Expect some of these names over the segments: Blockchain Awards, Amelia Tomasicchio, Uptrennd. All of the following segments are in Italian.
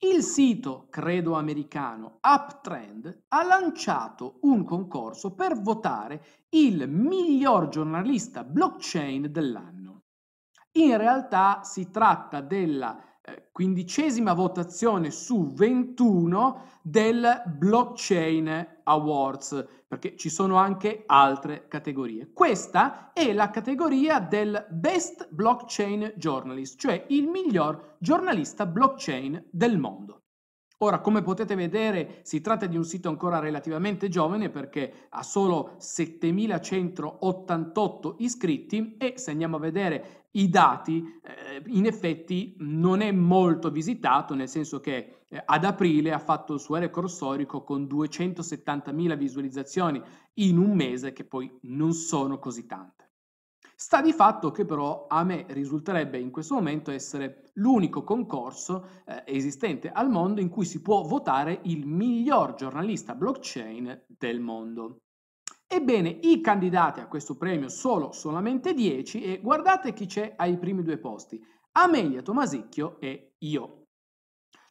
Il sito, credo americano, Uptrennd ha lanciato un concorso per votare il miglior giornalista blockchain dell'anno. In realtà si tratta della 15ª votazione su 21 del Blockchain Awards, perché ci sono anche altre categorie. Questa è la categoria del Best Blockchain Journalist, cioè il miglior giornalista blockchain del mondo. Ora, come potete vedere, si tratta di un sito ancora relativamente giovane perché ha solo 7.188 iscritti e se andiamo a vedere i dati, in effetti non è molto visitato, nel senso che ad aprile ha fatto il suo record storico con 270.000 visualizzazioni in un mese, che poi non sono così tante. Sta di fatto che però a me risulterebbe in questo momento essere l'unico concorso esistente al mondo in cui si può votare il miglior giornalista blockchain del mondo. Ebbene, i candidati a questo premio sono solamente 10 e guardate chi c'è ai primi due posti: Amelia Tomasicchio e io.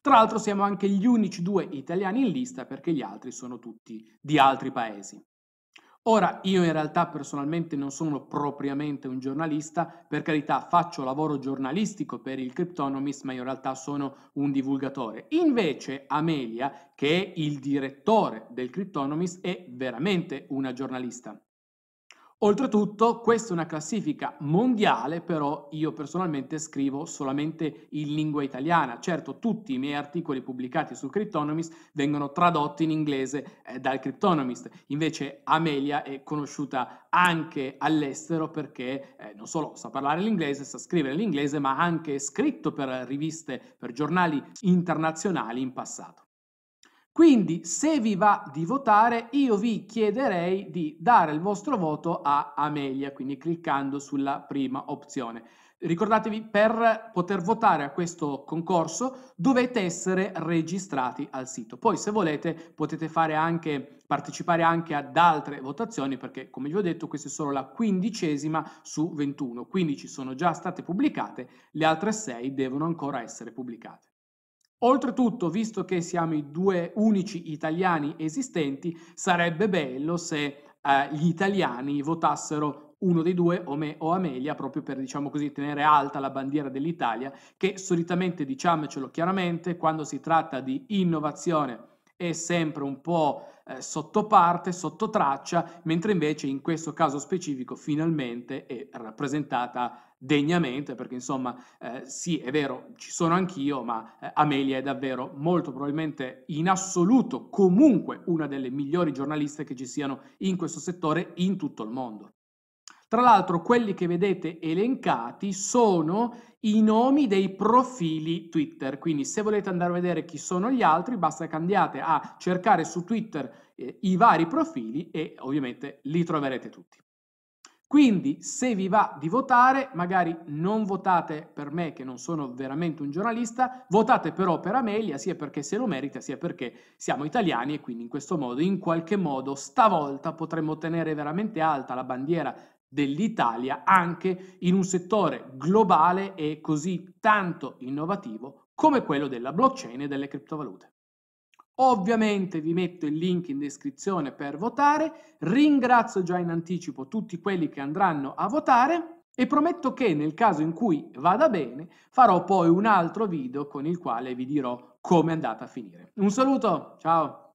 Tra l'altro siamo anche gli unici due italiani in lista perché gli altri sono tutti di altri paesi. Ora, io in realtà personalmente non sono propriamente un giornalista, per carità faccio lavoro giornalistico per il Cryptonomist, ma in realtà sono un divulgatore. Invece Amelia, che è il direttore del Cryptonomist, è veramente una giornalista. Oltretutto, questa è una classifica mondiale, però io personalmente scrivo solamente in lingua italiana. Certo, tutti i miei articoli pubblicati sul Cryptonomist vengono tradotti in inglese dal Cryptonomist. Invece Amelia è conosciuta anche all'estero perché non solo sa parlare l'inglese, sa scrivere l'inglese, ma ha anche scritto per riviste, per giornali internazionali in passato. Quindi, se vi va di votare, io vi chiederei di dare il vostro voto a Amelia, quindi cliccando sulla prima opzione. Ricordatevi, per poter votare a questo concorso dovete essere registrati al sito. Poi, se volete, potete fare anche, partecipare anche ad altre votazioni, perché, come vi ho detto, questa è solo la 15ª su 21. 15 sono già state pubblicate, le altre 6 devono ancora essere pubblicate. Oltretutto, visto che siamo i due unici italiani esistenti, sarebbe bello se gli italiani votassero uno dei due, o me o Amelia, proprio per, diciamo così, tenere alta la bandiera dell'Italia, che solitamente, diciamocelo chiaramente, quando si tratta di innovazione è sempre un po' sotto parte, sotto traccia, mentre invece in questo caso specifico finalmente è rappresentata degnamente, perché insomma sì, è vero, ci sono anch'io, ma Amelia è davvero molto probabilmente, in assoluto, comunque una delle migliori giornaliste che ci siano in questo settore in tutto il mondo. Tra l'altro, quelli che vedete elencati sono i nomi dei profili Twitter, quindi se volete andare a vedere chi sono gli altri basta che andiate a cercare su Twitter i vari profili e ovviamente li troverete tutti. Quindi, se vi va di votare, magari non votate per me che non sono veramente un giornalista, votate però per Amelia, sia perché se lo merita, sia perché siamo italiani e quindi in questo modo, in qualche modo, stavolta potremmo tenere veramente alta la bandiera dell'Italia anche in un settore globale e così tanto innovativo come quello della blockchain e delle criptovalute. Ovviamente vi metto il link in descrizione per votare, ringrazio già in anticipo tutti quelli che andranno a votare e prometto che nel caso in cui vada bene farò poi un altro video con il quale vi dirò come è andata a finire. Un saluto, ciao!